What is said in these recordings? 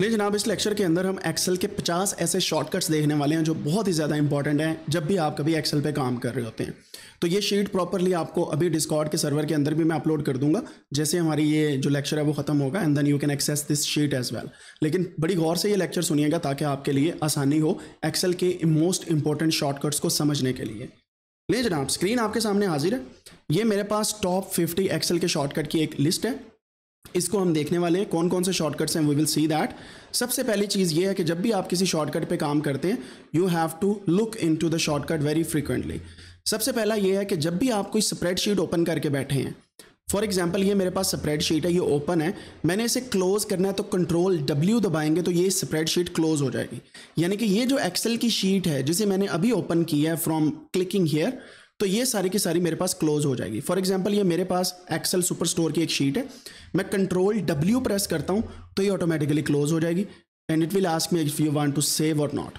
नहीं जनाब, इस लेक्चर के अंदर हम एक्सेल के 50 ऐसे शॉर्टकट्स देखने वाले हैं जो बहुत ही ज़्यादा इंपॉर्टेंट हैं जब भी आप कभी एक्सेल पे काम कर रहे होते हैं। तो ये शीट प्रॉपरली आपको अभी डिस्कॉर्ड के सर्वर के अंदर भी मैं अपलोड कर दूंगा जैसे हमारी ये जो लेक्चर है वो खत्म होगा, and then you can access this sheet as well. लेकिन बड़ी गौर से ये लेक्चर सुनिएगा ताकि आपके लिए आसानी हो एक्सेल के मोस्ट इंपॉर्टेंट शॉर्टकट्स को समझने के लिए। नहीं जनाब, स्क्रीन आपके सामने हाजिर है। ये मेरे पास टॉप 50 एक्सेल के शॉर्टकट की एक लिस्ट है, इसको हम देखने वाले हैं कौन कौन से शॉर्टकट्स हैं। We will see that. सबसे पहली चीज़ ये है कि जब भी आप किसी शॉर्टकट पे काम करते हैं you have to look into the shortcut very frequently. सबसे पहला ये है कि जब भी आप कोई स्प्रेडशीट ओपन करके बैठे हैं, फॉर एग्जाम्पल ये मेरे पास स्प्रेडशीट है, ये ओपन है, मैंने इसे क्लोज करना है तो कंट्रोल W दबाएंगे तो ये स्प्रेडशीट क्लोज हो जाएगी। यानी कि ये जो एक्सेल की शीट है जिसे मैंने अभी ओपन किया है फ्रॉम क्लिकिंग हेयर, तो ये सारी की सारी मेरे पास क्लोज हो जाएगी। फॉर एग्जाम्पल ये मेरे पास एक्सेल सुपरस्टोर की एक शीट है, मैं कंट्रोल W प्रेस करता हूँ तो ये ऑटोमेटिकली क्लोज हो जाएगी and it will ask me if you want to save और नॉट।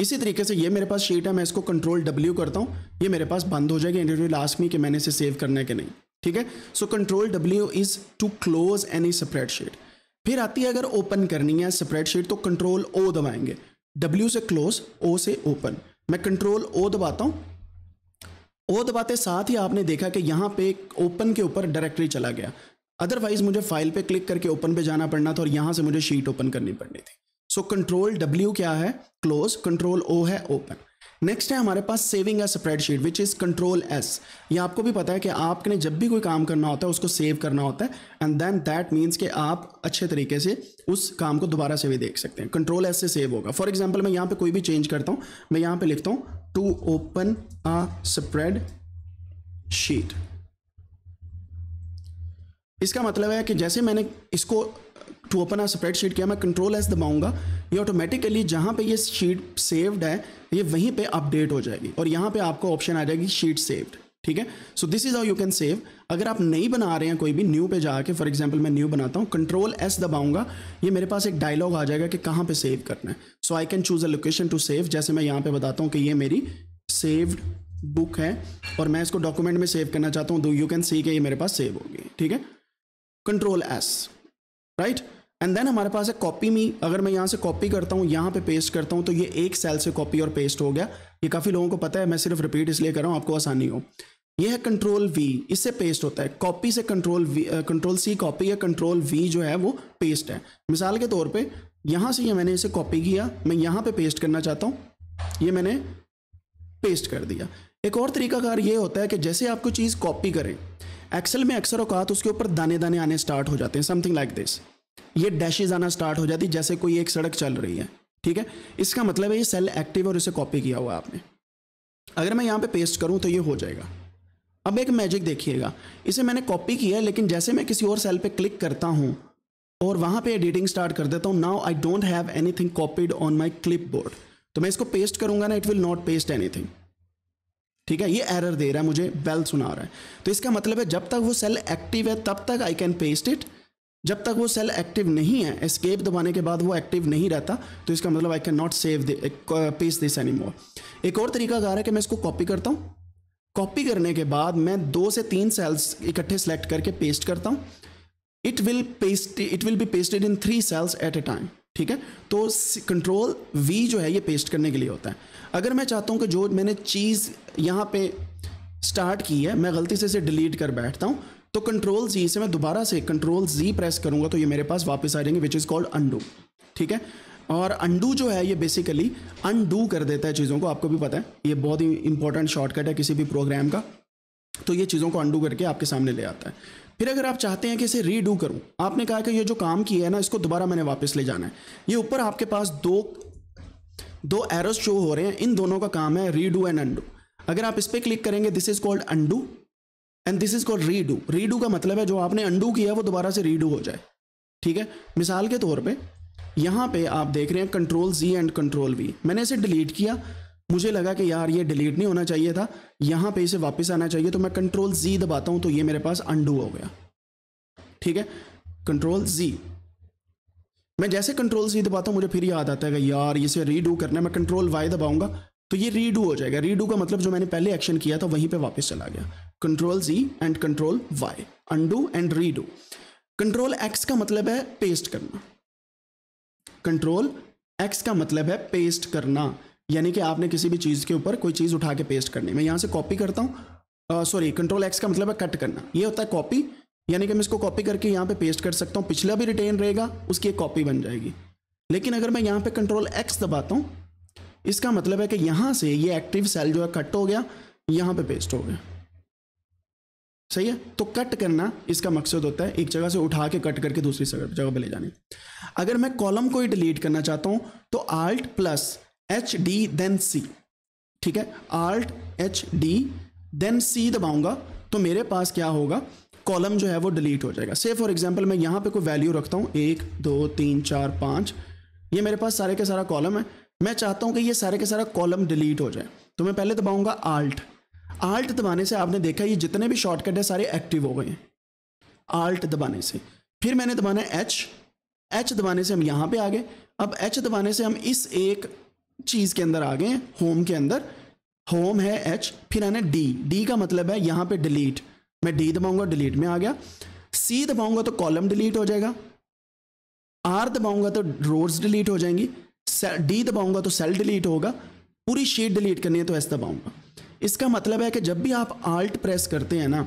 इसी तरीके से ये मेरे पास शीट है, मैं इसको कंट्रोल W करता हूँ, ये मेरे पास बंद हो जाएगी and it will ask me कि मैंने इसे सेव करना है कि नहीं। ठीक है, so control W is to close any spreadsheet. फिर आती है अगर ओपन करनी है स्प्रेडशीट तो कंट्रोल O दबाएंगे, W से क्लोज O से ओपन, मैं कंट्रोल O दबाता हूँ। ओ दबाते साथ ही आपने देखा कि यहाँ पे ओपन के ऊपर डायरेक्टरी चला गया, अदरवाइज मुझे फाइल पे क्लिक करके ओपन पे जाना पड़ना था और यहाँ से मुझे शीट ओपन करनी पड़नी थी। सो कंट्रोल W क्या है? क्लोज, कंट्रोल O है ओपन। नेक्स्ट है हमारे पास saving a spreadsheet which is control S। ये आपको भी पता है कि आपने जब भी कोई काम करना होता है उसको सेव करना होता है एंड देन दैट मीन्स कि आप अच्छे तरीके से उस काम को दोबारा से भी देख सकते हैं। कंट्रोल S से सेव होगा। फॉर एग्जाम्पल मैं यहाँ पे कोई भी चेंज करता हूँ, मैं यहाँ पे लिखता हूँ to open a spreadsheet. इसका मतलब है कि जैसे मैंने इसको टू ओपन अ स्प्रेडशीट किया, मैं कंट्रोल S दबाऊंगा, ये ऑटोमेटिकली जहाँ पे ये शीट सेव्ड है ये वहीं पे अपडेट हो जाएगी और यहाँ पे आपको ऑप्शन आ जाएगी शीट सेव्ड। ठीक है, so this is how you can save. अगर आप नई बना रहे हैं कोई भी, न्यू पे जाके, फॉर एग्जांपल मैं न्यू बनाता हूँ, कंट्रोल S दबाऊंगा, ये मेरे पास एक डायलॉग आ जाएगा कि कहाँ पे सेव करना है। So I can choose a location to save. जैसे मैं यहाँ पे बताता हूँ कि ये मेरी सेव्ड बुक है और मैं इसको डॉक्यूमेंट में सेव करना चाहता हूँ, तो यू कैन सी कि ये मेरे पास सेव होगी। ठीक है, control S, right. And then हमारे पास है कॉपी मी। अगर मैं यहाँ से कॉपी करता हूँ, यहाँ पे पेस्ट करता हूँ, तो ये एक सेल से कॉपी और पेस्ट हो गया। ये काफ़ी लोगों को पता है, मैं सिर्फ रिपीट इसलिए कर रहा हूँ आपको आसानी हो। ये है कंट्रोल V, इससे पेस्ट होता है। कॉपी से कंट्रोल C कॉपी है, कंट्रोल V जो है वो पेस्ट है। मिसाल के तौर पर यहाँ से ये मैंने इसे कॉपी किया, मैं यहाँ पर पेस्ट करना चाहता हूँ, ये मैंने पेस्ट कर दिया। एक और तरीकाकार ये होता है कि जैसे आप कोई चीज़ कॉपी करें, एक्सेल में अक्सर औकात उसके ऊपर दाने दाने आने स्टार्ट हो जाते हैं, समथिंग लाइक दिस। ये डैशेज आना स्टार्ट हो जाती है जैसे कोई एक सड़क चल रही है। ठीक है, इसका मतलब है ये सेल एक्टिव और इसे कॉपी किया हुआ आपने। अगर मैं यहाँ पे पेस्ट करूँ तो ये हो जाएगा। अब एक मैजिक देखिएगा, इसे मैंने कॉपी किया है लेकिन जैसे मैं किसी और सेल पर क्लिक करता हूँ और वहाँ पर एडिटिंग स्टार्ट कर देता हूँ, now I don't have anything copied on my clipboard. तो मैं इसको पेस्ट करूँगा ना, it will not paste anything. ठीक है, ये एरर दे रहा है, मुझे बेल सुना रहा है। तो इसका मतलब है जब तक वो सेल एक्टिव है तब तक आई कैन पेस्ट इट, जब तक वो सेल एक्टिव नहीं है, एस्केप दबाने के बाद वो एक्टिव नहीं रहता, तो इसका मतलब I can not save paste this anymore. एक और तरीका कार है कि मैं इसको कॉपी करता हूँ, कॉपी करने के बाद मैं 2 से 3 सेल्स इकट्ठे सेलेक्ट करके पेस्ट करता हूँ, it will be pasted in 3 cells at a time. ठीक है, तो कंट्रोल V जो है ये पेस्ट करने के लिए होता है। अगर मैं चाहता हूँ कि जो मैंने चीज़ यहाँ पे स्टार्ट की है मैं गलती से इसे डिलीट कर बैठता हूँ, तो कंट्रोल Z से मैं दोबारा से कंट्रोल Z प्रेस करूँगा तो ये मेरे पास वापस आ जाएंगे, विच इज़ कॉल्ड अंडू। ठीक है, और अंडू जो है ये बेसिकली अंडू कर देता है चीज़ों को, आपको भी पता है ये बहुत ही इंपॉर्टेंट शॉर्टकट है किसी भी प्रोग्राम का, तो ये चीज़ों को अंडू करके आपके सामने ले आता है। फिर अगर आप चाहते हैं कि इसे रीडू करूं, आपने कहा कि ये जो काम किया है ना इसको दोबारा मैंने वापस ले जाना है, ये ऊपर आपके पास दो एरोस शो हो रहे हैं, इन दोनों का काम है रीडू एंड अंडू। अगर आप इस पर क्लिक करेंगे this is called undo and this is called redo. Redo का मतलब है जो आपने अंडू किया वो दोबारा से रीडू हो जाए। ठीक है, मिसाल के तौर पर यहाँ पर आप देख रहे हैं control Z and control V। मैंने इसे डिलीट किया, मुझे लगा कि यार ये डिलीट नहीं होना चाहिए था, यहाँ पे इसे वापस आना चाहिए, तो मैं कंट्रोल Z दबाता हूँ तो ये मेरे पास अंडू हो गया। ठीक है, कंट्रोल Z। मैं जैसे कंट्रोल Z दबाता हूँ मुझे फिर याद आता है कि यार इसे रीडू करना है, मैं कंट्रोल Y दबाऊंगा तो ये रीडू हो जाएगा। रीडू का मतलब जो मैंने पहले एक्शन किया था वहीं पर वापस चला गया। Control Z and control Y, undo and redo. Control X का मतलब है पेस्ट करना। कंट्रोल एक्स का मतलब है पेस्ट करना, यानी कि आपने किसी भी चीज़ के ऊपर कोई चीज़ उठा के पेस्ट करनी। मैं यहाँ से कॉपी करता हूँ, सॉरी कंट्रोल एक्स का मतलब है कट करना, ये होता है कॉपी, यानी कि मैं इसको कॉपी करके यहाँ पे पेस्ट कर सकता हूँ, पिछला भी रिटेन रहेगा, उसकी एक कॉपी बन जाएगी। लेकिन अगर मैं यहाँ पे कंट्रोल एक्स दबाता हूँ, इसका मतलब है कि यहाँ से ये एक्टिव सेल जो है कट हो गया, यहाँ पे पेस्ट हो गया, सही है। तो कट करना इसका मकसद होता है, एक जगह से उठा के कट करके दूसरी जगह पर ले जाने। अगर मैं कॉलम को ही डिलीट करना चाहता हूँ तो alt plus H D then C, ठीक है, alt H D then C दबाऊंगा तो मेरे पास क्या होगा, कॉलम जो है वो डिलीट हो जाएगा। से फॉर एग्जांपल मैं यहाँ पे कोई वैल्यू रखता हूँ 1 2 3 4 5, ये मेरे पास सारे के सारा कॉलम है, मैं चाहता हूँ कि ये सारे के सारा कॉलम डिलीट हो जाए, तो मैं पहले दबाऊंगा आल्ट। आल्ट दबाने से आपने देखा ये जितने भी शॉर्टकट है सारे एक्टिव हो गए हैं आल्ट दबाने से। फिर मैंने दबाना एच, एच दबाने से हम यहाँ पे आ गए। अब एच दबाने से हम इस एक चीज़ के अंदर आ गए हैं, होम के अंदर, होम है एच। फिर आना डी, डी का मतलब है यहाँ पे डिलीट, मैं डी दबाऊंगा डिलीट में आ गया। सी दबाऊंगा तो कॉलम डिलीट हो जाएगा, आर दबाऊंगा तो रोज डिलीट हो जाएंगी, डी दबाऊंगा तो सेल डिलीट होगा, पूरी शीट डिलीट करनी है तो एस दबाऊंगा। इसका मतलब है कि जब भी आप आल्ट प्रेस करते हैं ना,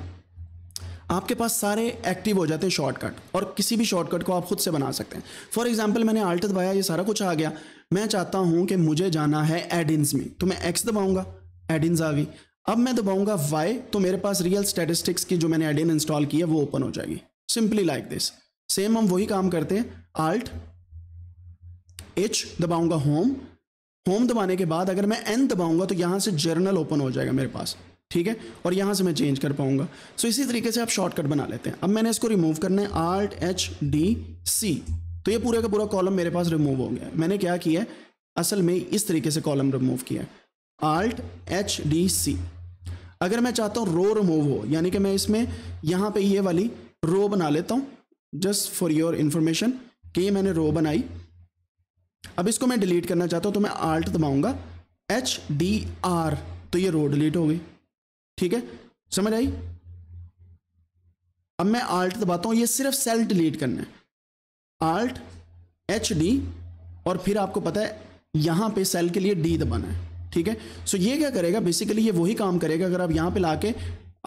आपके पास सारे एक्टिव हो जाते हैं शॉर्टकट, और किसी भी शॉर्टकट को आप खुद से बना सकते हैं। फॉर एग्जांपल मैंने आल्ट दबाया, ये सारा कुछ आ गया। मैं चाहता हूं कि मुझे जाना है एडिन्स में, तो मैं एक्स दबाऊंगा, एडिन्स आ गई। अब मैं दबाऊंगा वाई, तो मेरे पास रियल स्टैटिस्टिक्स की जो मैंने एडिन इंस्टॉल की है वो ओपन हो जाएगी, सिंपली लाइक दिस। सेम हम वही काम करते हैं, आल्ट एच दबाऊंगा होम, होम दबाने के बाद अगर मैं एन दबाऊंगा तो यहाँ से जर्नल ओपन हो जाएगा मेरे पास, ठीक है, और यहाँ से मैं चेंज कर पाऊंगा। सो इसी तरीके से आप शॉर्टकट बना लेते हैं। अब मैंने इसको रिमूव करना है, आल्ट एच डी सी, तो ये पूरा का पूरा कॉलम मेरे पास रिमूव हो गया है। मैंने क्या किया है, असल में इस तरीके से कॉलम रिमूव किया है, आल्ट एच डी सी। अगर मैं चाहता हूँ रो रिमूव हो, यानी कि मैं इसमें यहाँ पे ये वाली रो बना लेता हूँ, जस्ट फॉर योर इन्फॉर्मेशन कि ये मैंने रो बनाई। अब इसको मैं डिलीट करना चाहता हूँ तो मैं आल्ट दबाऊंगा एच डी आर, तो ये रो डिलीट हो गई, ठीक है, समझ आई। अब मैं आल्ट दबाता हूँ, ये सिर्फ सेल डिलीट करना है, आल्ट एच डी, और फिर आपको पता है यहाँ पे सेल के लिए डी दबाना है, ठीक है। सो ये क्या करेगा, बेसिकली ये वही काम करेगा, अगर आप यहाँ पे लाके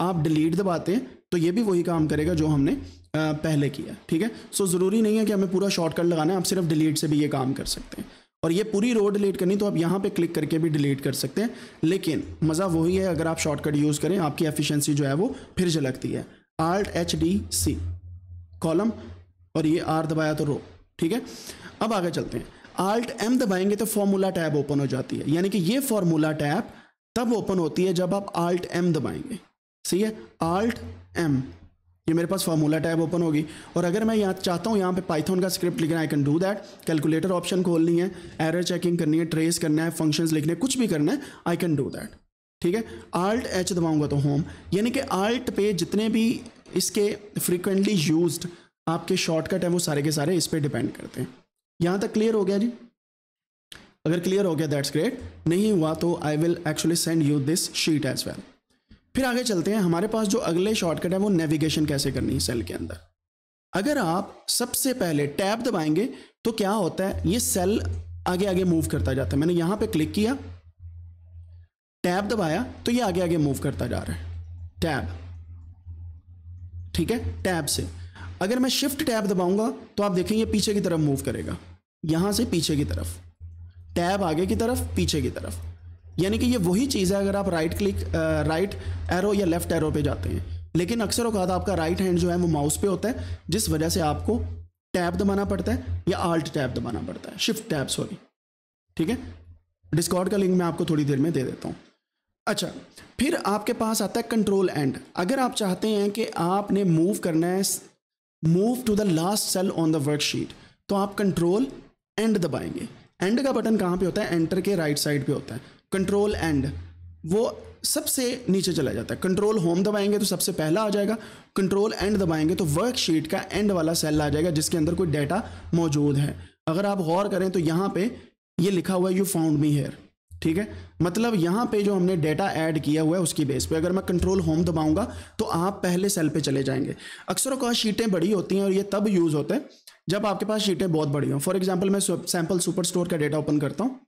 आप डिलीट दबाते हैं तो ये भी वही काम करेगा जो हमने पहले किया, ठीक है। सो ज़रूरी नहीं है कि हमें पूरा शॉर्टकट लगाना है, आप सिर्फ डिलीट से भी ये काम कर सकते हैं। और ये पूरी रो डिलीट करनी तो आप यहाँ पे क्लिक करके भी डिलीट कर सकते हैं, लेकिन मज़ा वही है अगर आप शॉर्टकट यूज़ करें, आपकी एफिशिएंसी जो है वो फिर झलकती है। Alt H D C column, और ये आर दबाया तो रो, ठीक है। अब आगे चलते हैं, आल्ट एम दबाएंगे तो फार्मूला टैब ओपन हो जाती है, यानी कि ये फार्मूला टैब तब ओपन होती है जब आप आल्ट एम दबाएंगे, सही है, आल्ट एम, ये मेरे पास फार्मूला टैब ओपन होगी। और अगर मैं यहाँ चाहता हूँ यहाँ पे पाइथन का स्क्रिप्ट लिखना, I can do that, calculator option खोलनी है, एरर चेकिंग करनी है, ट्रेस करना है, फंक्शंस लिखने, कुछ भी करना है, आई कैन डू दैट, ठीक है। आल्ट एच दबाऊंगा तो होम, यानी कि आल्ट पे जितने भी इसके फ्रीक्वेंटली यूज्ड आपके शॉर्टकट हैं वो सारे के सारे इस पर डिपेंड करते हैं। यहाँ तक क्लियर हो गया जी? अगर क्लियर हो गया दैट्स ग्रेट, नहीं हुआ तो I will actually send you this sheet as well. फिर आगे चलते हैं, हमारे पास जो अगले शॉर्टकट है वो नेविगेशन कैसे करनी है सेल के अंदर। अगर आप सबसे पहले टैब दबाएंगे तो क्या होता है, ये सेल आगे आगे मूव करता जाता है। मैंने यहाँ पे क्लिक किया, टैब दबाया तो ये आगे आगे मूव करता जा रहा है, टैब, ठीक है, टैब से। अगर मैं शिफ्ट टैब दबाऊंगा तो आप देखेंगे पीछे की तरफ मूव करेगा, यहाँ से पीछे की तरफ, टैब आगे की तरफ, पीछे की तरफ, यानी कि ये वही चीज़ है अगर आप राइट क्लिक, राइट एरो या लेफ्ट एरो पे जाते हैं। लेकिन अक्सर औकात आपका राइट हैंड जो है वो माउस पे होता है, जिस वजह से आपको टैब दबाना पड़ता है या आल्ट टैब दबाना पड़ता है, शिफ्ट टैब, सॉरी, ठीक है। डिस्कॉर्ड का लिंक मैं आपको थोड़ी देर में दे देता हूँ। अच्छा, फिर आपके पास आता है कंट्रोल एंड। अगर आप चाहते हैं कि आपने मूव करना है, move to the last cell on the worksheet, तो आप कंट्रोल एंड दबाएंगे। एंड का बटन कहाँ पे होता है, एंटर के राइट साइड पे होता है। कंट्रोल एंड वो सबसे नीचे चला जाता है। कंट्रोल होम दबाएंगे तो सबसे पहला आ जाएगा, कंट्रोल एंड दबाएंगे तो वर्कशीट का एंड वाला सेल आ जाएगा जिसके अंदर कोई डेटा मौजूद है। अगर आप गौर करें तो यहाँ पे ये लिखा हुआ है यू फाउंड मी हेयर, ठीक है, मतलब यहाँ पे जो हमने डेटा ऐड किया हुआ है उसकी बेस पे। अगर मैं कंट्रोल होम दबाऊंगा तो आप पहले सेल पे चले जाएंगे। अक्सर औकात शीटें बड़ी होती हैं और ये तब यूज़ होता है जब आपके पास शीटें बहुत बड़ी हों। फॉर एग्जांपल मैं सैंपल सुपर स्टोर का डेटा ओपन करता हूँ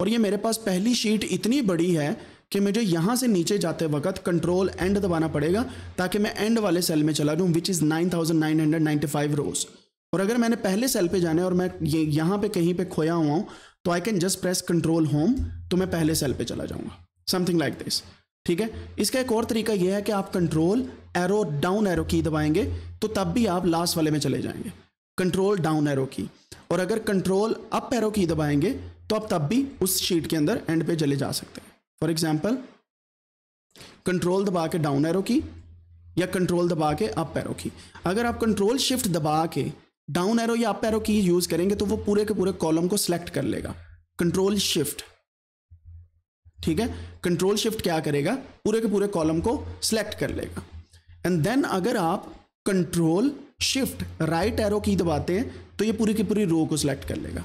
और ये मेरे पास पहली शीट इतनी बड़ी है कि मुझे यहाँ से नीचे जाते वक्त कंट्रोल एंड दबाना पड़ेगा ताकि मैं एंड वाले सेल में चला जाऊँ विच इज़ 9995 रोज। और अगर मैंने पहले सेल पे जाना है और मैं यहाँ पे कहीं पे खोया हुआ हूँ तो I can just press control home, तो मैं पहले सेल पे चला जाऊँगा, समथिंग लाइक दिस। ठीक है, इसका एक और तरीका यह है कि आप कंट्रोल एरो डाउन एरो की दबाएंगे तो तब भी आप लास्ट वाले में चले जाएंगे, कंट्रोल डाउन एरो की। और अगर कंट्रोल अप एरो की दबाएंगे तो आप तब भी उस शीट के अंदर एंड पे चले जा सकते हैं। फॉर एग्जाम्पल कंट्रोल दबा के डाउन एरो की या कंट्रोल दबा के अप एरो की। अगर आप कंट्रोल शिफ्ट दबा के डाउन एरो या अप एरो की यूज करेंगे तो वो पूरे के पूरे कॉलम को सिलेक्ट कर लेगा, कंट्रोल शिफ्ट। ठीक है, कंट्रोल शिफ्ट क्या करेगा, पूरे के पूरे कॉलम को सिलेक्ट कर लेगा। एंड देन अगर आप कंट्रोल शिफ्ट राइट एरो की दबाते हैं तो ये पूरी की पूरी रो को सिलेक्ट कर लेगा।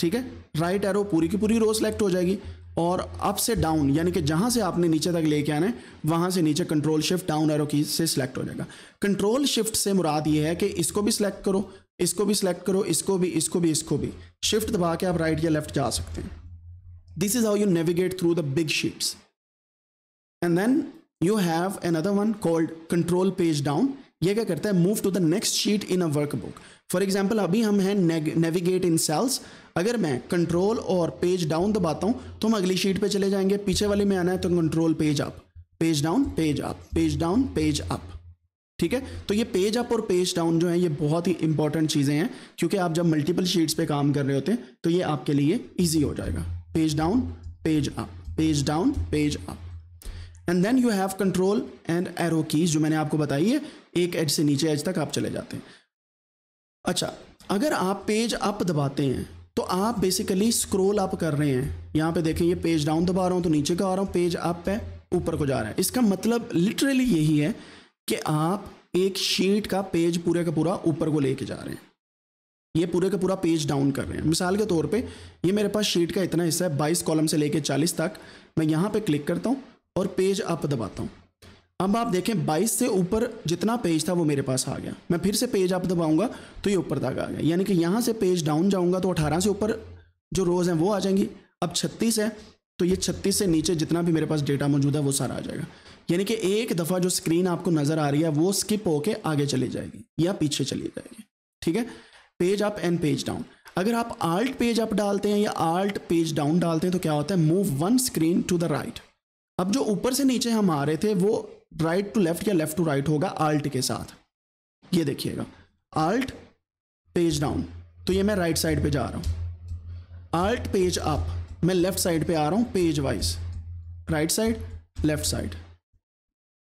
ठीक है, राइट एरो पूरी की पूरी रो सिलेक्ट हो जाएगी और अप से डाउन यानी कि जहां से आपने नीचे तक लेके आना है वहां से नीचे कंट्रोल शिफ्ट डाउन एरो की से सिलेक्ट हो जाएगा। कंट्रोल शिफ्ट से मुराद ये है कि इसको भी सिलेक्ट करो, इसको भी सिलेक्ट करो, इसको भी, इसको भी, इसको भी। शिफ्ट दबा के आप राइट या लेफ्ट जा सकते हैं। This is how you navigate through the big sheets. And then you have another one called control page down. ये क्या करता है, move to the next sheet in a workbook. For example, अभी हम हैं navigate in cells. अगर मैं control और page down दबाता हूँ तो हम अगली sheet पे चले जाएंगे। पीछे वाले में आना है तो control page up, page down, page up, page down, page up. ठीक है, तो ये पेज अप और पेज डाउन जो है ये बहुत ही इंपॉर्टेंट चीज़ें हैं क्योंकि आप जब मल्टीपल शीट्स पे काम कर रहे होते हैं तो ये आपके लिए ईजी हो जाएगा। Page down, page up, page down, page up. And then you have control and arrow keys जो मैंने आपको बताई है, एक एज से नीचे एज तक आप चले जाते हैं। अच्छा, अगर आप पेज अप दबाते हैं तो आप बेसिकली स्क्रोल अप कर रहे हैं। यहाँ पे देखें, ये पेज डाउन दबा रहा हूँ तो नीचे का आ रहा हूँ, पेज अप है ऊपर को जा रहा है। इसका मतलब लिटरली यही है कि आप एक शीट का पेज पूरे का पूरा ऊपर को लेके जा रहे हैं, ये पूरे का पूरा पेज डाउन कर रहे हैं। मिसाल के तौर पे ये मेरे पास शीट का इतना हिस्सा है, 22 कॉलम से लेके 40 तक। मैं यहाँ पे क्लिक करता हूँ और पेज अप दबाता हूँ। अब आप देखें 22 से ऊपर जितना पेज था वो मेरे पास आ गया। मैं फिर से पेज अप दबाऊँगा तो ये ऊपर तक आ गया, यानी कि यहाँ से पेज डाउन जाऊँगा तो 18 से ऊपर जो रोज़ हैं वो आ जाएंगी। अब 36 है तो ये 36 से नीचे जितना भी मेरे पास डेटा मौजूद है वो सारा आ जाएगा, यानी कि एक दफ़ा जो स्क्रीन आपको नज़र आ रही है वो स्किप होके आगे चली जाएगी या पीछे चली जाएगी। ठीक है, page up and page down. अगर आप आल्ट पेज अप डालते हैं या आल्ट पेज डाउन डालते हैं तो क्या होता है, move one screen to the right. अब जो ऊपर से नीचे हम आ रहे थे वो राइट टू लेफ्ट या लेफ्ट टू राइट होगा आल्ट के साथ। ये देखिएगा, आल्ट पेज डाउन तो ये मैं राइट साइड पे जा रहा हूँ, आल्ट पेज अप मैं लेफ्ट साइड पे आ रहा हूँ, page wise right side left side.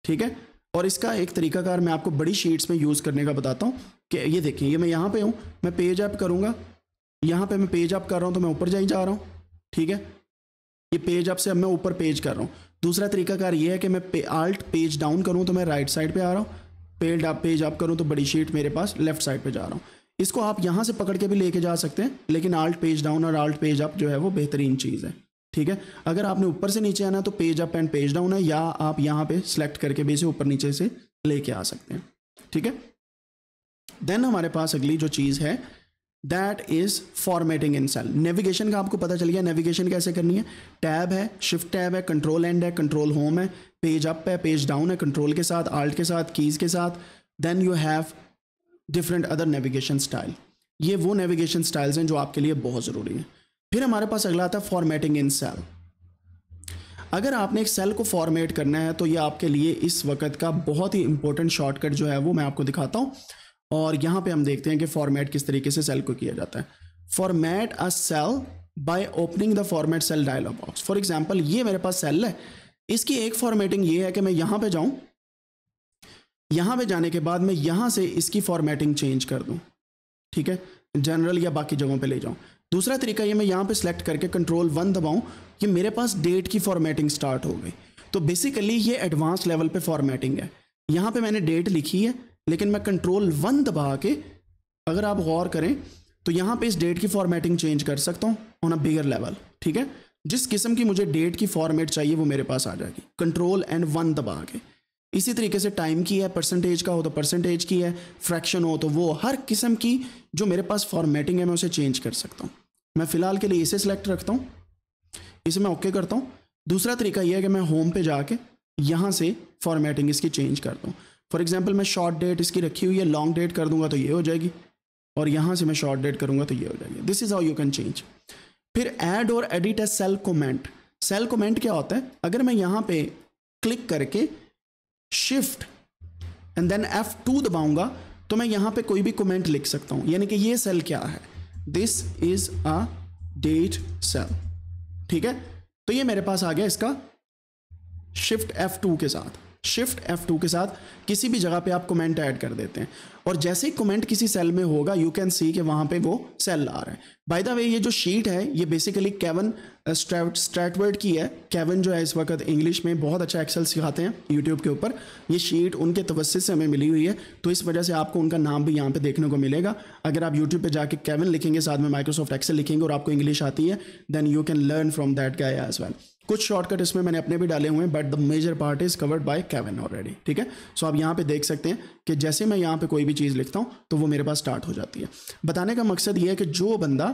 ठीक है, और इसका एक तरीकाकार मैं आपको बड़ी शीट्स में यूज़ करने का बताता हूँ कि ये देखिए, ये मैं यहाँ पे हूँ, मैं पेज अप करूँगा, यहाँ पे मैं पेज अप कर रहा हूँ तो मैं ऊपर जाई जा रहा हूँ। ठीक है, ये पेज अप से अब मैं ऊपर पेज कर रहा हूँ। दूसरा तरीकाकार ये है कि मैं आल्ट पेज डाउन करूँ तो मैं राइट साइड पर आ रहा हूँ, पेज अप करूँ तो बड़ी शीट मेरे पास लेफ्ट साइड पर जा रहा हूँ। इसको आप यहाँ से पकड़ के भी लेके जा सकते हैं, लेकिन आल्ट पेज डाउन और आल्ट पेज अप जो है वो बेहतरीन चीज़ है। ठीक है, अगर आपने ऊपर से नीचे आना है तो page up and page down है, या आप यहाँ पे सिलेक्ट करके भी इसे ऊपर नीचे से लेके आ सकते हैं। ठीक है, देन हमारे पास अगली जो चीज़ है that is formatting in cell. Navigation का आपको पता चल गया, नेविगेशन कैसे करनी है। टैब है, शिफ्ट टैब है, कंट्रोल एंड है, कंट्रोल होम है, पेज अप है, पेज डाउन है, कंट्रोल के साथ, आल्ट के साथ, कीज़ के साथ। Then you have different other navigation style. ये वो नेविगेशन स्टाइल्स हैं जो आपके लिए बहुत ज़रूरी हैं। फिर हमारे पास अगला आता है फॉर्मेटिंग इन सेल। अगर आपने एक सेल को फॉर्मेट करना है तो ये आपके लिए इस वक्त का बहुत ही इंपॉर्टेंट शॉर्टकट जो है वो मैं आपको दिखाता हूँ। और यहाँ पे हम देखते हैं कि फॉर्मेट किस तरीके से सेल को किया जाता है। Format a cell by opening the format cell dialog box. For example ये मेरे पास सेल है, इसकी एक फॉर्मेटिंग ये है कि मैं यहाँ पर जाऊँ, यहाँ पर जाने के बाद मैं यहाँ से इसकी फॉर्मेटिंग चेंज कर दूँ। ठीक है, जनरल या बाकी जगहों पे ले जाऊँ। दूसरा तरीका ये, मैं यहाँ पे सिलेक्ट करके कंट्रोल 1 दबाऊँ, ये मेरे पास डेट की फॉर्मेटिंग स्टार्ट हो गई। तो बेसिकली ये एडवांस लेवल पे फॉर्मेटिंग है। यहाँ पे मैंने डेट लिखी है, लेकिन मैं कंट्रोल 1 दबा के अगर आप गौर करें तो यहाँ पे इस डेट की फॉर्मेटिंग चेंज कर सकता हूँ ऑन अ बिगर लेवल। ठीक है, जिस किस्म की मुझे डेट की फॉर्मेट चाहिए वो मेरे पास आ जाएगी कंट्रोल एंड 1 दबा के। इसी तरीके से टाइम की है, परसेंटेज का हो तो परसेंटेज की है, फ्रैक्शन हो तो वो, हर किस्म की जो मेरे पास फॉर्मेटिंग है मैं उसे चेंज कर सकता हूँ। मैं फ़िलहाल के लिए इसे सिलेक्ट रखता हूँ, इसे मैं ओके करता हूँ। दूसरा तरीका यह है कि मैं होम पे जाके यहाँ से फॉर्मेटिंग इसकी चेंज कर दूँ। फॉर एग्जांपल मैं शॉर्ट डेट इसकी रखी हुई है, लॉन्ग डेट कर दूंगा तो ये हो जाएगी, और यहाँ से मैं शॉर्ट डेट करूँगा तो ये हो जाएगी। This is how you can change. फिर ऐड और edit a cell comment. Cell comment क्या होता है? अगर मैं यहाँ पर क्लिक करके शिफ्ट एंड देन F2 दबाऊंगा तो मैं यहाँ पे कोई भी कमेंट लिख सकता हूँ, यानी कि ये सेल क्या है, this is a date cell. ठीक है, तो ये मेरे पास आ गया इसका शिफ्ट F2 के साथ। शिफ्ट F2 के साथ किसी भी जगह पे आप कमेंट ऐड कर देते हैं, और जैसे ही कमेंट किसी सेल में होगा यू कैन सी कि वहाँ पे वो सेल आ रहा है। बाय द वे ये जो शीट है ये बेसिकली केवन स्ट्रैटवर्ड की है। केवन जो है इस वक्त इंग्लिश में बहुत अच्छा एक्सेल सिखाते हैं यूट्यूब के ऊपर। ये शीट उनके तवस्सुल से हमें मिली हुई है, तो इस वजह से आपको उनका नाम भी यहाँ पे देखने को मिलेगा। अगर आप यूट्यूब पर जाके केवन लिखेंगे, साथ में माइक्रोसॉफ्ट एक्सेल लिखेंगे और आपको इंग्लिश आती है, then you can learn from that guy as well. कुछ शॉर्टकट इसमें मैंने अपने भी डाले हुए हैं, but the major part is covered by Kevin already. ठीक है, सो आप यहाँ पे देख सकते हैं कि जैसे मैं यहाँ पे कोई भी चीज़ लिखता हूँ तो वो मेरे पास स्टार्ट हो जाती है। बताने का मकसद ये है कि जो बंदा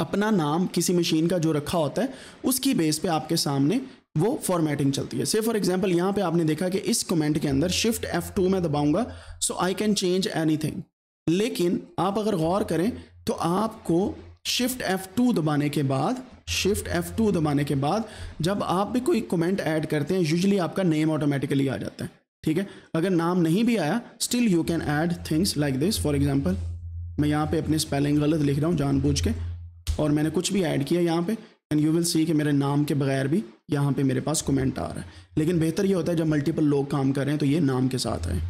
अपना नाम किसी मशीन का जो रखा होता है उसकी बेस पे आपके सामने वो फॉर्मेटिंग चलती है। से फॉर एग्जाम्पल यहाँ पे आपने देखा कि इस कमेंट के अंदर शिफ्ट F2 में दबाऊंगा so I can change anything, लेकिन आप अगर गौर करें तो आपको शिफ्ट F2 दबाने के बाद जब आप भी कोई कमेंट ऐड करते हैं यूजुअली आपका नेम ऑटोमेटिकली आ जाता है। ठीक है, अगर नाम नहीं भी आया still you can add things like this. For example मैं यहाँ पे अपने स्पेलिंग गलत लिख रहा हूँ जानबूझ के, और मैंने कुछ भी ऐड किया यहाँ पे, एंड यू विल सी कि मेरे नाम के बगैर भी यहाँ पे मेरे पास कमेंट आ रहा है। लेकिन बेहतर ये होता है जब मल्टीपल लोग काम कर रहे हैं तो ये नाम के साथ है।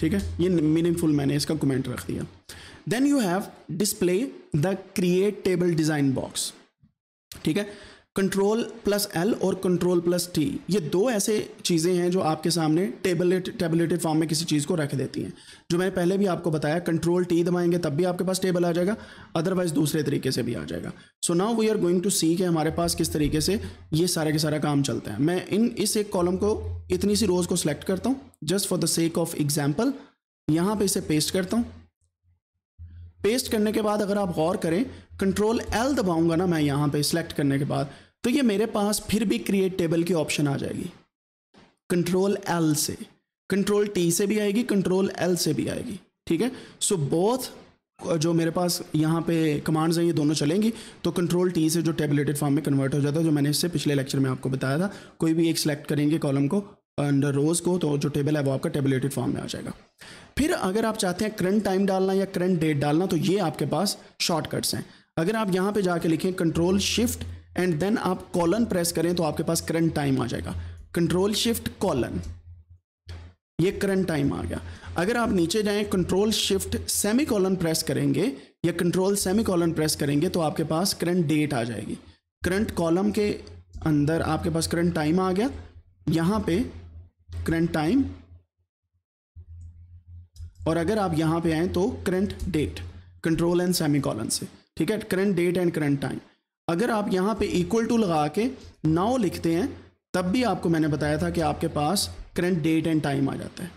ठीक है, ये मीनिंगफुल मैंने इसका कमेंट रख दिया। Then you have display the create table design box. ठीक है, Ctrl+L और Ctrl+T ये दो ऐसे चीज़ें हैं जो आपके सामने टेबलेटेड फॉर्म में किसी चीज़ को रख देती हैं। जो मैंने पहले भी आपको बताया, Ctrl+T दबाएंगे तब भी आपके पास टेबल आ जाएगा, अदरवाइज दूसरे तरीके से भी आ जाएगा। So now we are going to see कि हमारे पास किस तरीके से ये सारा के सारा काम चलता है। मैं इस एक कॉलम को, इतनी सी रोज़ को सिलेक्ट करता हूँ just for the sake of example. यहाँ पर इसे पेस्ट करता हूँ। पेस्ट करने के बाद अगर आप गौर करें Ctrl+L दबाऊंगा ना मैं यहाँ पे सिलेक्ट करने के बाद, तो ये मेरे पास फिर भी क्रिएट टेबल की ऑप्शन आ जाएगी। Ctrl+L से, Ctrl+T से भी आएगी, Ctrl+L से भी आएगी। ठीक है, सो बोथ जो मेरे पास यहाँ पे कमांड्स हैं ये दोनों चलेंगी। तो Ctrl+T से जो टेबलेटेड फॉर्म में कन्वर्ट हो जाता है, जो मैंने इससे पिछले लेक्चर में आपको बताया था, कोई भी एक सिलेक्ट करेंगे कॉलम को अंडर रोज को तो जो टेबल है वो आपका टेबलेटेड फॉर्म में आ जाएगा। फिर अगर आप चाहते हैं करंट टाइम डालना या करंट डेट डालना तो ये आपके पास शॉर्टकट्स हैं। अगर आप यहाँ पे जाके लिखें Ctrl+Shift एंड देन आप कॉलन प्रेस करें तो आपके पास करंट टाइम आ जाएगा। Ctrl+Shift:, ये करंट टाइम आ गया। अगर आप नीचे जाएं Ctrl+Shift:; प्रेस करेंगे या Ctrl:; प्रेस करेंगे तो आपके पास करंट डेट आ जाएगी। करंट कॉलम के अंदर आपके पास करंट टाइम आ गया, यहाँ पे करंट टाइम, और अगर आप यहाँ पे आए तो करंट डेट, Ctrl+; से। ठीक है, current date and current time. अगर आप यहाँ पे इक्वल टू लगा के नाउ लिखते हैं तब भी आपको मैंने बताया था कि आपके पास करंट डेट एंड टाइम आ जाता है।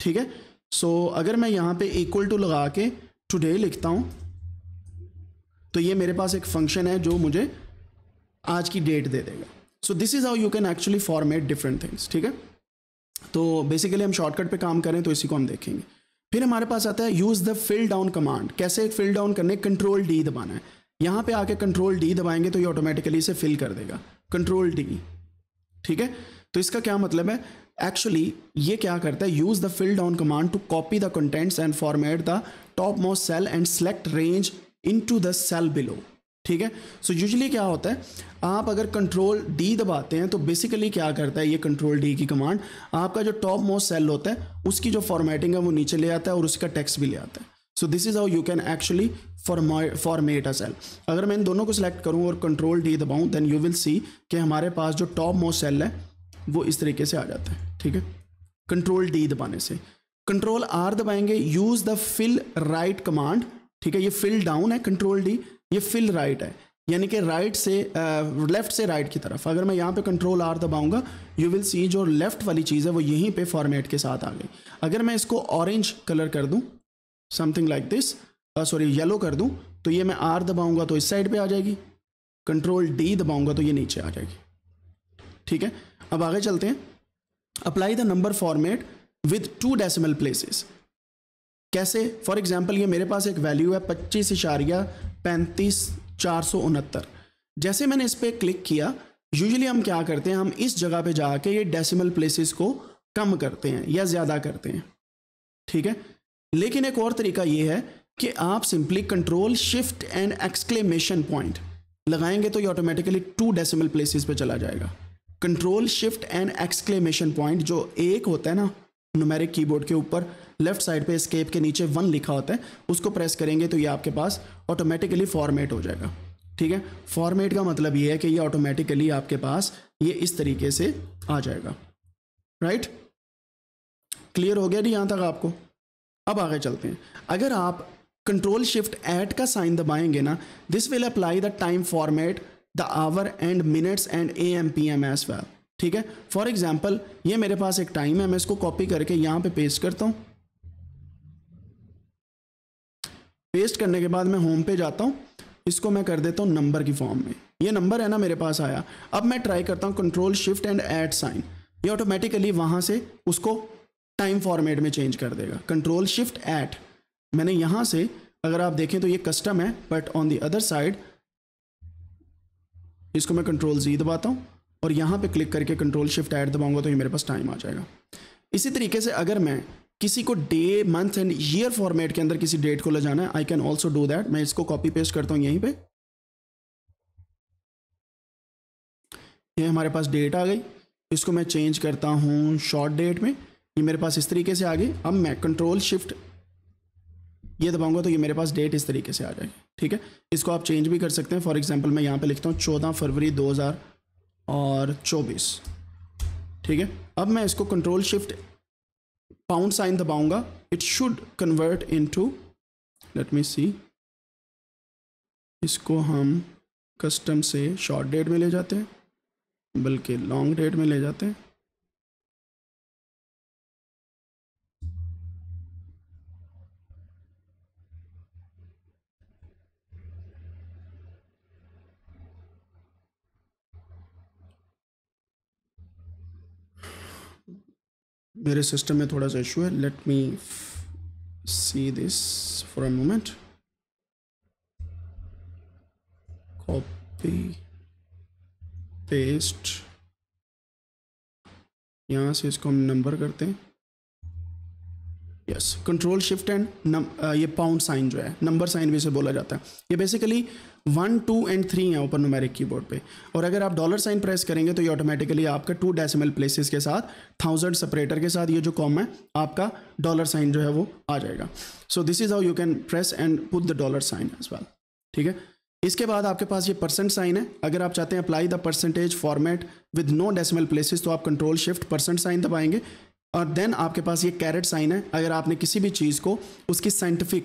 ठीक है, सो अगर मैं यहाँ पे इक्वल टू लगा के टुडे लिखता हूँ तो ये मेरे पास एक फंक्शन है जो मुझे आज की डेट दे देगा। So this is how you can actually format different things. ठीक है, तो बेसिकली हम शॉर्टकट पे काम करें तो इसी को हम देखेंगे। फिर हमारे पास आता है use the fill down command. कैसे फिल डाउन करने? Ctrl+D दबाना है। यहाँ पे आके Ctrl+D दबाएंगे तो ये ऑटोमेटिकली इसे फिल कर देगा, Ctrl+D। ठीक है, तो इसका क्या मतलब है? एक्चुअली ये क्या करता है? Use the fill down command to copy the contents and format the top most cell and select range into the cell below. ठीक है, सो यूजुअली क्या होता है, आप अगर Ctrl+D दबाते हैं तो बेसिकली क्या करता है ये Ctrl+D की कमांड, आपका जो टॉप मोस्ट सेल होता है उसकी जो फॉर्मेटिंग है वो नीचे ले आता है और उसका टेक्स्ट भी ले आता है। So this is how you can actually format a cell. अगर मैं इन दोनों को सिलेक्ट करूं और Ctrl+D दबाऊं देन यू विल सी कि हमारे पास जो टॉप मोस्ट सेल है वो इस तरीके से आ जाता है। ठीक है, Ctrl+D दबाने से। Ctrl+R दबाएंगे, use the fill right command. ठीक है, ये फिल डाउन है कंट्रोल डी, ये फिल राइट है, यानी कि राइट से लेफ्ट से राइट की तरफ। अगर मैं यहाँ पे कंट्रोल आर दबाऊंगा, यू विल सी जो लेफ्ट वाली चीज़ है वो यहीं पे फॉर्मेट के साथ आ गई। अगर मैं इसको ऑरेंज कलर कर दूँ, something like this, sorry yellow कर दूँ, तो ये मैं आर दबाऊंगा तो इस साइड पे आ जाएगी, कंट्रोल डी दबाऊंगा तो ये नीचे आ जाएगी। ठीक है, अब आगे चलते हैं। Apply the number format with 2 decimal places। कैसे? फॉर एग्जाम्पल ये मेरे पास एक वैल्यू है 25.35469। जैसे मैंने इस पर क्लिक किया, यूजुअली हम क्या करते हैं, हम इस जगह पे जाके ये डेसिमल प्लेसेस को कम करते हैं या ज़्यादा करते हैं। ठीक है, लेकिन एक और तरीका ये है कि आप simply control shift and exclamation point लगाएंगे तो ये ऑटोमेटिकली 2 decimal places पे चला जाएगा। Control shift and exclamation point, जो 1 होता है ना न्यूमेरिक कीबोर्ड के ऊपर लेफ्ट साइड पे एस्केप के नीचे 1 लिखा होता है, उसको प्रेस करेंगे तो ये आपके पास ऑटोमेटिकली फॉर्मेट हो जाएगा। ठीक है, फॉर्मेट का मतलब ये है कि ये ऑटोमेटिकली आपके पास ये इस तरीके से आ जाएगा। राइट, क्लियर हो गया जी यहाँ तक आपको? अब आगे चलते हैं। अगर आप कंट्रोल शिफ्ट ऐट का साइन दबाएंगे ना, this will apply the time format, the hour and minutes and AM PM as well. ठीक है, फॉर एग्जाम्पल ये मेरे पास एक टाइम है, मैं इसको कॉपी करके यहाँ पे पेस्ट करता हूँ। पेस्ट करने के बाद मैं होम पे जाता हूँ, इसको मैं कर देता हूँ नंबर की फॉर्म में। ये नंबर है ना मेरे पास आया, अब मैं ट्राई करता हूँ control shift and at sign, ये ऑटोमेटिकली वहाँ से उसको टाइम फॉर्मेट में चेंज कर देगा। कंट्रोल शिफ्ट ऐट, मैंने यहाँ से अगर आप देखें तो ये कस्टम है, but on the other side इसको मैं कंट्रोल Z दबाता हूँ और यहाँ पे क्लिक करके कंट्रोल शिफ्ट ऐड दबाऊंगा तो ये मेरे पास टाइम आ जाएगा। इसी तरीके से अगर मैं किसी को day month and year format के अंदर किसी डेट को ले जाना है, I can also do that. मैं इसको कॉपी पेस्ट करता हूँ यहीं पे, ये हमारे पास डेट आ गई। इसको मैं चेंज करता हूँ शॉर्ट डेट में, ये मेरे पास इस तरीके से आ गई। अब मैं कंट्रोल शिफ्ट ये दबाऊंगा तो ये मेरे पास डेट इस तरीके से आ जाएगी। ठीक है, इसको आप चेंज भी कर सकते हैं। फॉर एग्जांपल मैं यहाँ पे लिखता हूँ 14 फरवरी 2024। ठीक है, अब मैं इसको कंट्रोल शिफ्ट पाउंड साइन दबाऊंगा, it should convert into, let me see, इसको हम कस्टम से शॉर्ट डेट में ले जाते हैं, बल्कि लॉन्ग डेट में ले जाते हैं। मेरे सिस्टम में थोड़ा सा इशू है, let me see this for a moment. Copy paste, यहाँ से इसको हम नंबर करते हैं। यस, कंट्रोल शिफ्ट एंड ये पाउंड साइन जो है, नंबर साइन भी इसे बोला जाता है। ये बेसिकली 1, 2 and 3 हैं ऊपर न्यूमेरिक कीबोर्ड पे, और अगर आप डॉलर साइन प्रेस करेंगे तो ये ऑटोमेटिकली आपका 2 decimal places के साथ, 1000 सेपरेटर के साथ ये जो कॉम है आपका डॉलर साइन जो है वो आ जाएगा। So this is how you can press and put the dollar sign as well. ठीक है, इसके बाद आपके पास ये परसेंट साइन है। अगर आप चाहते हैं apply the percentage format with no decimal places, तो आप कंट्रोल शिफ्ट परसेंट साइन दबाएंगे और देन आपके पास ये कैरेट साइन है। अगर आपने किसी भी चीज़ को उसकी साइंटिफिक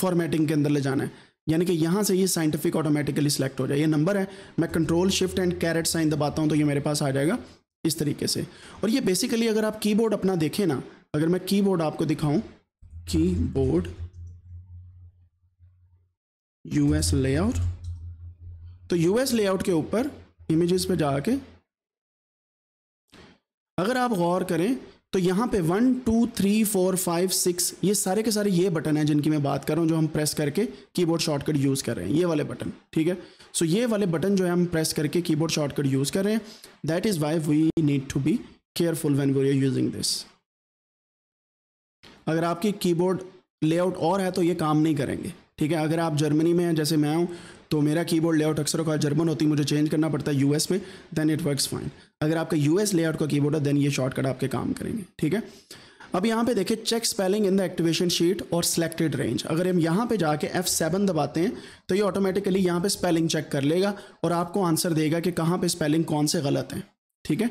फॉर्मेटिंग के अंदर ले जाना है, यानी कि यहाँ से ये साइंटिफिक ऑटोमेटिकली सिलेक्ट हो जाए। ये नंबर है, मैं control shift and caret sign दबाता हूँ तो ये मेरे पास आ जाएगा इस तरीके से। और ये बेसिकली अगर आप कीबोर्ड अपना देखें ना, अगर मैं कीबोर्ड आपको दिखाऊँ, कीबोर्ड US लेआउट, तो US लेआउट के ऊपर इमेजेस पे जाके अगर आप गौर करें तो यहाँ पे 1, 2, 3, 4, 5, 6 ये सारे के सारे ये बटन हैं जिनकी मैं बात कर रहा हूँ, जो हम प्रेस करके कीबोर्ड शॉर्टकट यूज़ कर रहे हैं, ये वाले बटन। ठीक है, सो ये वाले बटन जो है हम प्रेस करके कीबोर्ड शॉर्टकट यूज़ कर रहे हैं। That is why we need to be careful when we are using this. अगर आपकी कीबोर्ड लेआउट और है तो ये काम नहीं करेंगे। ठीक है, अगर आप जर्मनी में हैं जैसे मैं हूँ, तो मेरा कीबोर्ड लेआउट अक्सर का जर्मन होती है, मुझे चेंज करना पड़ता है US में, देन इट वर्क्स फाइन। अगर आपका US लेआउट का कीबोर्ड है देन ये शॉर्टकट आपके काम करेंगे। ठीक है, अब यहाँ पे देखिए check spelling in the activation sheet और सिलेक्टेड रेंज। अगर हम यहाँ पे जाके F7 दबाते हैं तो ये ऑटोमेटिकली यहाँ पे स्पेलिंग चेक कर लेगा और आपको आंसर देगा कि कहाँ पे स्पेलिंग कौन से गलत हैं। ठीक है,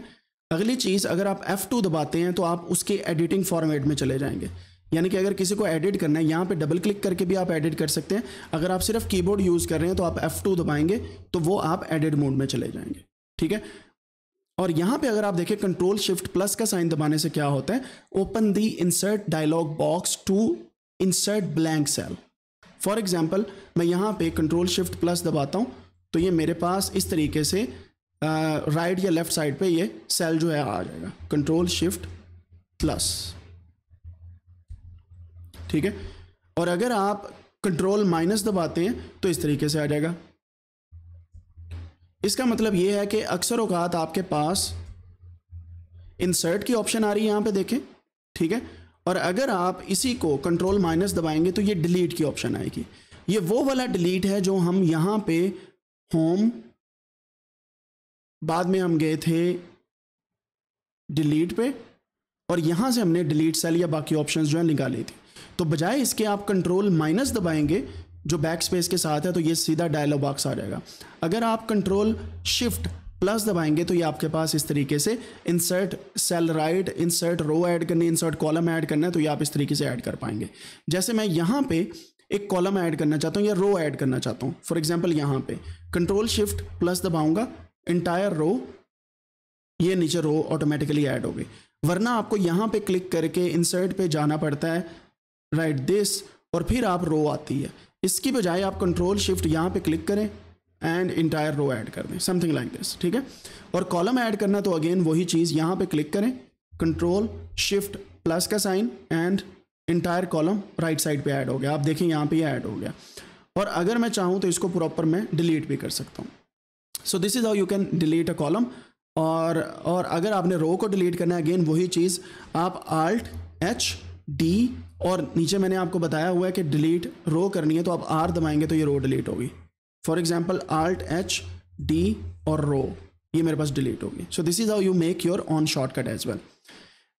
अगली चीज़, अगर आप F2 दबाते हैं तो आप उसकी एडिटिंग फॉर्मेट में चले जाएंगे। यानी कि अगर किसी को एडिट करना है, यहाँ पे डबल क्लिक करके भी आप एडिट कर सकते हैं। अगर आप सिर्फ कीबोर्ड यूज़ कर रहे हैं तो आप F2 दबाएंगे तो वो आप एडिट मोड में चले जाएंगे, ठीक है। और यहाँ पे अगर आप देखें कंट्रोल शिफ्ट प्लस का साइन दबाने से क्या होता है, open the insert dialog box to insert blank cell. For example मैं यहाँ पे कंट्रोल शिफ्ट प्लस दबाता हूँ तो ये मेरे पास इस तरीके से राइट या लेफ्ट साइड पे ये सेल जो है आ जाएगा, कंट्रोल शिफ्ट प्लस, ठीक है। और अगर आप कंट्रोल माइनस दबाते हैं तो इस तरीके से आ जाएगा। इसका मतलब ये है कि अक्सर औकात आपके पास इंसर्ट की ऑप्शन आ रही है, यहाँ पे देखें, ठीक है। और अगर आप इसी को कंट्रोल माइनस दबाएंगे तो ये डिलीट की ऑप्शन आएगी। ये वो वाला डिलीट है जो हम यहाँ पे होम, बाद में हम गए थे डिलीट पे और यहाँ से हमने डिलीट सेल या बाकी ऑप्शंस जो है निकाली थी। तो बजाय इसके आप कंट्रोल माइनस दबाएंगे जो बैक स्पेस के साथ है तो ये सीधा डायलॉग बॉक्स आ जाएगा। अगर आप कंट्रोल शिफ्ट प्लस दबाएंगे तो ये आपके पास इस तरीके से insert cell right, insert row add करनी, इंसर्ट कॉलम ऐड करना है तो ये आप इस तरीके से ऐड कर पाएंगे। जैसे मैं यहाँ पे एक कॉलम ऐड करना चाहता हूँ या रो ऐड करना चाहता हूँ, फॉर एग्जाम्पल यहाँ पे कंट्रोल शिफ्ट प्लस दबाऊँगा, इंटायर रो, ये नीचे रो ऑटोमेटिकली ऐड हो गई। वरना आपको यहाँ पे क्लिक करके इंसर्ट पे जाना पड़ता है, राइट दिस, और फिर आप रो आती है। इसकी बजाय आप कंट्रोल शिफ्ट यहाँ पे क्लिक करें एंड इंटायर रो ऐड कर दें, समथिंग लाइक दिस, ठीक है। और कॉलम ऐड करना तो अगेन वही चीज़, यहाँ पे क्लिक करें, कंट्रोल शिफ्ट प्लस का sign and entire column right side पे ऐड हो गया। आप देखें यहाँ पे ऐड हो गया। और अगर मैं चाहूँ तो इसको प्रॉपर मैं डिलीट भी कर सकता हूँ। So this is how you can delete a column. और अगर आपने रो को डिलीट करना है, अगेन वही चीज़, आप आल्ट एच डी, और नीचे मैंने आपको बताया हुआ है कि डिलीट रो करनी है तो आप आर दबाएंगे तो ये रो डिलीट होगी। For example alt H D और रो, ये मेरे पास डिलीट होगी। So this is how you make your own shortcut as well.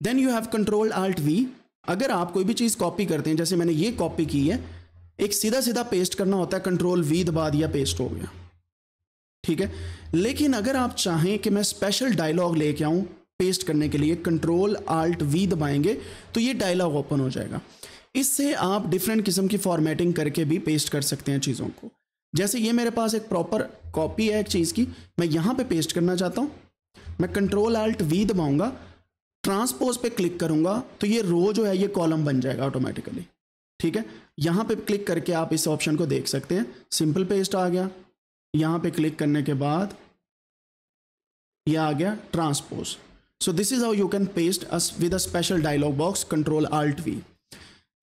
Then you have control alt V. अगर आप कोई भी चीज़ कॉपी करते हैं, जैसे मैंने ये कॉपी की है, एक सीधा पेस्ट करना होता है, कंट्रोल वी दबा दिया, पेस्ट हो गया, ठीक है। लेकिन अगर आप चाहें कि मैं स्पेशल डायलॉग लेके आऊं पेस्ट करने के लिए, कंट्रोल आल्ट वी दबाएंगे तो ये डायलॉग ओपन हो जाएगा। इससे आप डिफरेंट किस्म की फॉर्मेटिंग करके भी पेस्ट कर सकते हैं चीज़ों को। जैसे ये मेरे पास एक प्रॉपर कॉपी है एक चीज़ की, मैं यहाँ पे पेस्ट करना चाहता हूँ, मैं कंट्रोल आल्ट वी दबाऊँगा, ट्रांसपोज पे क्लिक करूँगा तो ये रो जो है ये कॉलम बन जाएगा ऑटोमेटिकली, ठीक है। यहाँ पे क्लिक करके आप इस ऑप्शन को देख सकते हैं, सिंपल पेस्ट आ गया। यहाँ पे क्लिक करने के बाद यह आ गया transpose. So this is how you can paste as with a special dialog box, control alt V.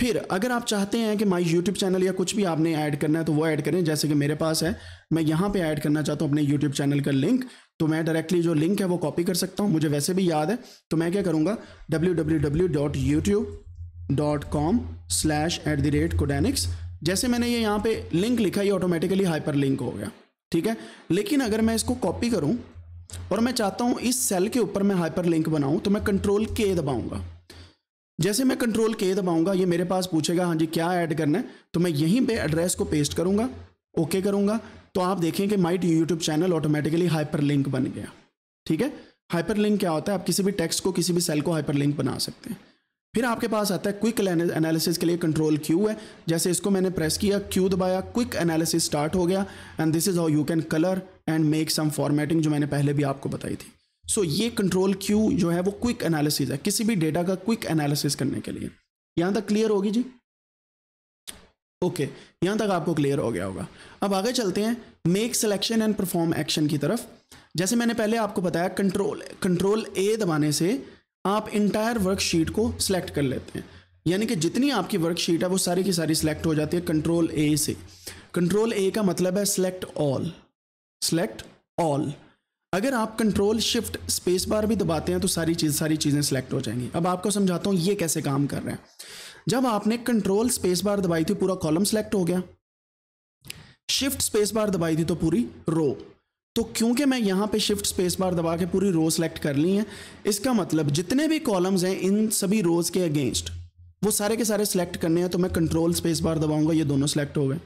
फिर अगर आप चाहते हैं कि माय यूट्यूब चैनल या कुछ भी आपने ऐड करना है तो वो ऐड करें, जैसे कि मेरे पास है, मैं यहाँ पे ऐड करना चाहता हूँ अपने यूट्यूब चैनल का लिंक, तो मैं डायरेक्टली जो लिंक है वो कॉपी कर सकता हूँ, मुझे वैसे भी याद है। तो मैं क्या करूँगा, www.youtube.com/codanix, जैसे मैंने ये यहाँ पे लिंक लिखा, ये ऑटोमेटिकली हाइपर लिंक हो गया, ठीक है। लेकिन अगर मैं इसको कॉपी करूं और मैं चाहता हूं इस सेल के ऊपर मैं हाइपर लिंक बनाऊं तो मैं कंट्रोल के दबाऊंगा। जैसे मैं कंट्रोल के दबाऊंगा, ये मेरे पास पूछेगा हाँ जी क्या ऐड करना है, तो मैं यहीं पे एड्रेस को पेस्ट करूंगा, ओके करूंगा, तो आप देखें कि my YouTube channel automatically hyperlink बन गया, ठीक है। हाइपर लिंक क्या होता है, आप किसी भी टेक्स्ट को, किसी भी सेल को हाइपर लिंक बना सकते हैं। फिर आपके पास आता है क्विक एनालिसिस के लिए कंट्रोल क्यू है, जैसे इसको मैंने प्रेस किया, क्यू दबाया, क्विक एनालिसिस स्टार्ट हो गया। And this is how you can colour and make some formatting, जो मैंने पहले भी आपको बताई थी। सो ये कंट्रोल क्यू जो है वो क्विक एनालिसिस है, किसी भी डेटा का क्विक एनालिसिस करने के लिए। यहाँ तक क्लियर होगी जी, ओके, यहाँ तक आपको क्लियर हो गया होगा। अब आगे चलते हैं make selection and perform action की तरफ। जैसे मैंने पहले आपको बताया, कंट्रोल ए दबाने से आप इंटायर वर्कशीट को सिलेक्ट कर लेते हैं, यानी कि जितनी आपकी वर्कशीट है वो सारी की सारी सिलेक्ट हो जाती है कंट्रोल ए से। कंट्रोल ए का मतलब है सिलेक्ट ऑल, सिलेक्ट ऑल। अगर आप कंट्रोल शिफ्ट स्पेस बार भी दबाते हैं तो सारी चीज़ें सिलेक्ट हो जाएंगी। अब आपको समझाता हूँ ये कैसे काम कर रहे हैं। जब आपने कंट्रोल स्पेस बार दबाई थी, पूरा कॉलम सिलेक्ट हो गया, शिफ्ट स्पेस बार दबाई थी तो पूरी रो। तो क्योंकि मैं यहाँ पे शिफ्ट स्पेस बार दबा के पूरी रो सेलेक्ट कर ली है, इसका मतलब जितने भी कॉलम्स हैं इन सभी रोज के अगेंस्ट वो सारे के सारे सिलेक्ट करने हैं, तो मैं कंट्रोल स्पेस बार दबाऊंगा, ये दोनों सिलेक्ट हो गए।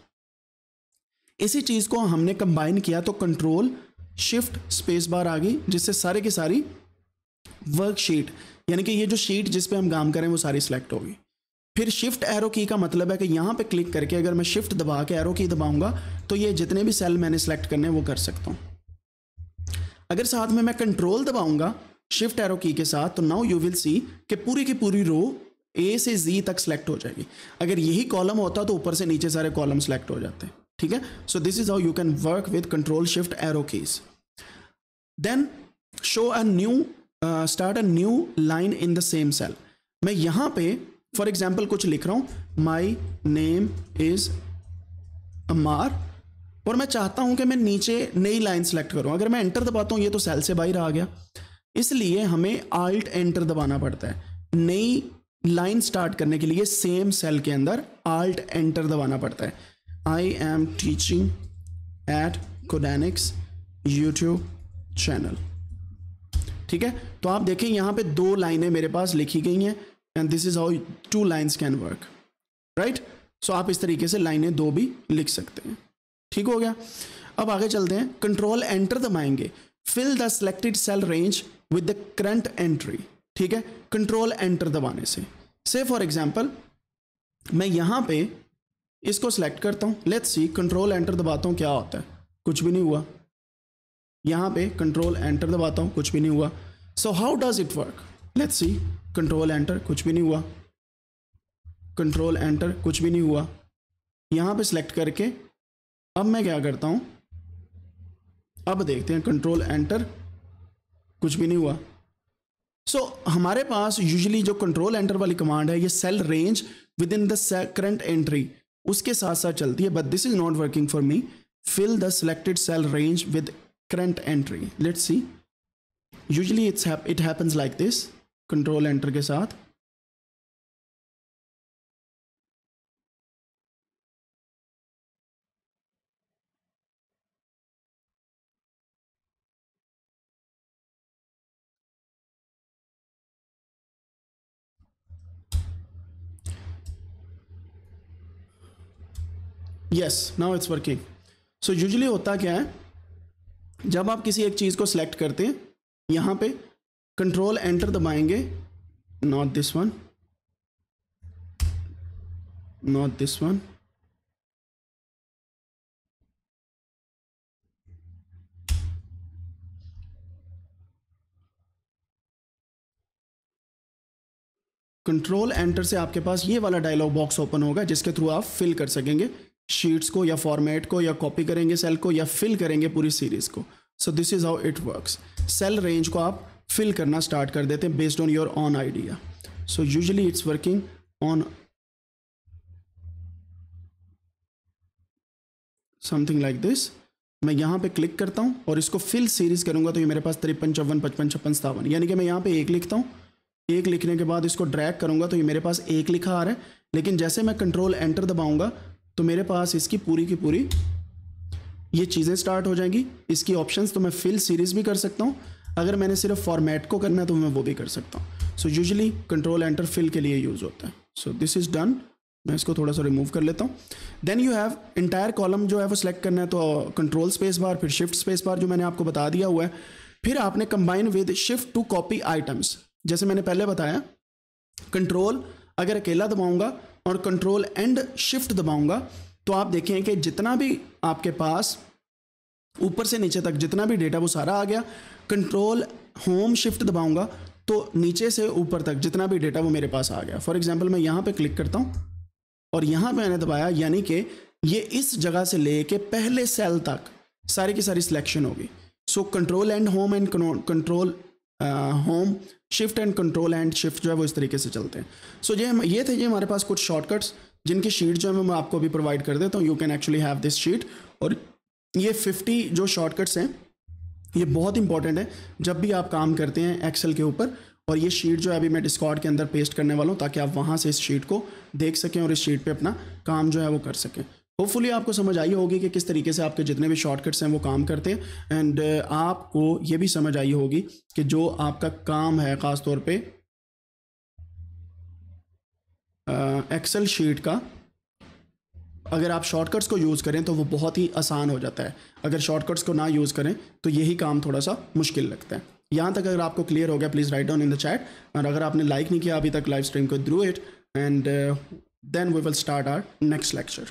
इसी चीज़ को हमने कंबाइन किया तो कंट्रोल शिफ्ट स्पेस बार आ गई, जिससे सारे की सारी वर्कशीट, यानी कि ये जो शीट जिस पे हम काम करें वो सारी सिलेक्ट होगी। फिर शिफ्ट एरो की का मतलब है कि यहाँ पे क्लिक करके अगर मैं शिफ्ट दबा के एरो की दबाऊंगा तो ये जितने भी सेल मैंने सेलेक्ट करने हैं वो कर सकता हूँ। अगर साथ में मैं कंट्रोल दबाऊंगा शिफ्ट एरो की के साथ तो नाउ यू विल सी कि पूरी की पूरी रो ए से जी तक सेलेक्ट हो जाएगी। अगर यही कॉलम होता तो ऊपर से नीचे सारे कॉलम सेलेक्ट हो जाते हैं, ठीक है। So this is how you can work with control shift arrow keys. Then show a new start a new line in the same cell. मैं यहाँ पे फॉर एग्जाम्पल कुछ लिख रहा हूँ, माई नेम इज अमार, और मैं चाहता हूँ कि मैं नीचे नई लाइन सेलेक्ट करूँ। अगर मैं एंटर दबाता हूँ ये तो सेल से बाहर आ गया, इसलिए हमें आल्ट एंटर दबाना पड़ता है। नई लाइन स्टार्ट करने के लिए सेम सेल के अंदर आल्ट एंटर दबाना पड़ता है। I am teaching at Codanics YouTube channel, ठीक है। तो आप देखें यहाँ पे दो लाइनें मेरे पास लिखी गई हैं and this is how two lines can work, right. सो आप इस तरीके से लाइनें दो भी लिख सकते हैं, ठीक हो गया। अब आगे चलते हैं, कंट्रोल एंटर दबाएंगे, fill the selected cell range with the current entry, ठीक है। कंट्रोल एंटर दबाने से फॉर एग्जांपल मैं यहां पे इसको सिलेक्ट करता हूं, लेट्स सी, कंट्रोल एंटर दबाता हूं क्या होता है, कुछ भी नहीं हुआ। यहां पे कंट्रोल एंटर दबाता हूं, कुछ भी नहीं हुआ। So how does it work, let's see, control enter, कुछ भी नहीं हुआ, कंट्रोल एंटर, कुछ भी नहीं हुआ। यहां पे सिलेक्ट करके अब मैं क्या करता हूं, अब देखते हैं, कंट्रोल एंटर, कुछ भी नहीं हुआ। सो हमारे पास यूजुअली जो कंट्रोल एंटर वाली कमांड है ये cell range with in the current entry उसके साथ साथ चलती है, but this is not working for me. Fill the selected cell range with current entry, let's see, usually it happens like this, control enter के साथ। Yes, now it's working. So usually होता क्या है, जब आप किसी एक चीज़ को सिलेक्ट करते हैं यहाँ पे कंट्रोल एंटर दबाएंगे, not this one, not this one, control enter से आपके पास ये वाला डायलॉग बॉक्स ओपन होगा जिसके थ्रू आप फिल कर सकेंगे शीट्स को या फॉर्मेट को, या कॉपी करेंगे सेल को, या फिल करेंगे पूरी सीरीज को। So this is how it works. Cell range को आप फिल करना स्टार्ट कर देते हैं based on your own idea. So usually it's working on something like this. मैं यहाँ पे क्लिक करता हूँ और इसको फिल सीरीज करूँगा तो ये मेरे पास 53, 54, 55, 57, यानी कि मैं यहाँ पे एक लिखता हूँ, एक लिखने के बाद इसको ड्रैग करूँगा तो ये मेरे पास एक लिखा आ रहा है, लेकिन जैसे मैं कंट्रोल एंटर दबाऊँगा तो मेरे पास इसकी पूरी की पूरी ये चीज़ें स्टार्ट हो जाएंगी, इसकी ऑप्शंस। तो मैं फिल सीरीज़ भी कर सकता हूँ, अगर मैंने सिर्फ फॉर्मेट को करना है तो मैं वो भी कर सकता हूँ। So usually control enter fill के लिए यूज़ होता है। सो दिस इज़ डन, मैं इसको थोड़ा सा रिमूव कर लेता हूँ। Then you have entire column जो है वो सिलेक्ट करना है तो कंट्रोल स्पेस बार, फिर शिफ्ट स्पेस बार जो मैंने आपको बता दिया हुआ है। फिर आपने combine with shift to copy items, जैसे मैंने पहले बताया, कंट्रोल अगर अकेला दबाऊँगा और कंट्रोल एंड शिफ्ट दबाऊंगा तो आप देखें कि जितना भी आपके पास ऊपर से नीचे तक जितना भी डेटा वो सारा आ गया। कंट्रोल होम शिफ्ट दबाऊंगा तो नीचे से ऊपर तक जितना भी डेटा वो मेरे पास आ गया। फॉर एग्जांपल मैं यहाँ पे क्लिक करता हूँ और यहाँ पे मैंने दबाया, यानी कि ये इस जगह से लेके पहले सेल तक सारी की सारी सिलेक्शन होगी। So control end home and control home shift and control end shift जो है वो इस तरीके से चलते हैं। सो ये थे हमारे पास कुछ शॉर्टकट्स जिनकी शीट जो है मैं आपको भी प्रोवाइड कर देता हूँ। You can actually have this sheet. और ये 50 जो शॉर्टकट्स हैं ये बहुत इंपॉर्टेंट है जब भी आप काम करते हैं एक्सेल के ऊपर। और ये शीट जो है अभी मैं डिस्कॉर्ड के अंदर पेस्ट करने वाला हूँ ताकि आप वहाँ से इस शीट को देख सकें और इस शीट पर अपना काम जो है वो कर सकें। होपफुली आपको समझ आई होगी कि किस तरीके से आपके जितने भी शॉर्टकट्स हैं वो काम करते हैं। एंड आपको ये भी समझ आई होगी कि जो आपका काम है ख़ास तौर पे एक्सेल शीट का, अगर आप शॉर्टकट्स को यूज़ करें तो वो बहुत ही आसान हो जाता है। अगर शॉर्टकट्स को ना यूज़ करें तो यही काम थोड़ा सा मुश्किल लगता है। यहाँ तक अगर आपको क्लियर हो गया please write down in the chat. और अगर आपने लाइक नहीं किया अभी तक लाइव स्ट्रीम को, do it. and then we will start our next lecture.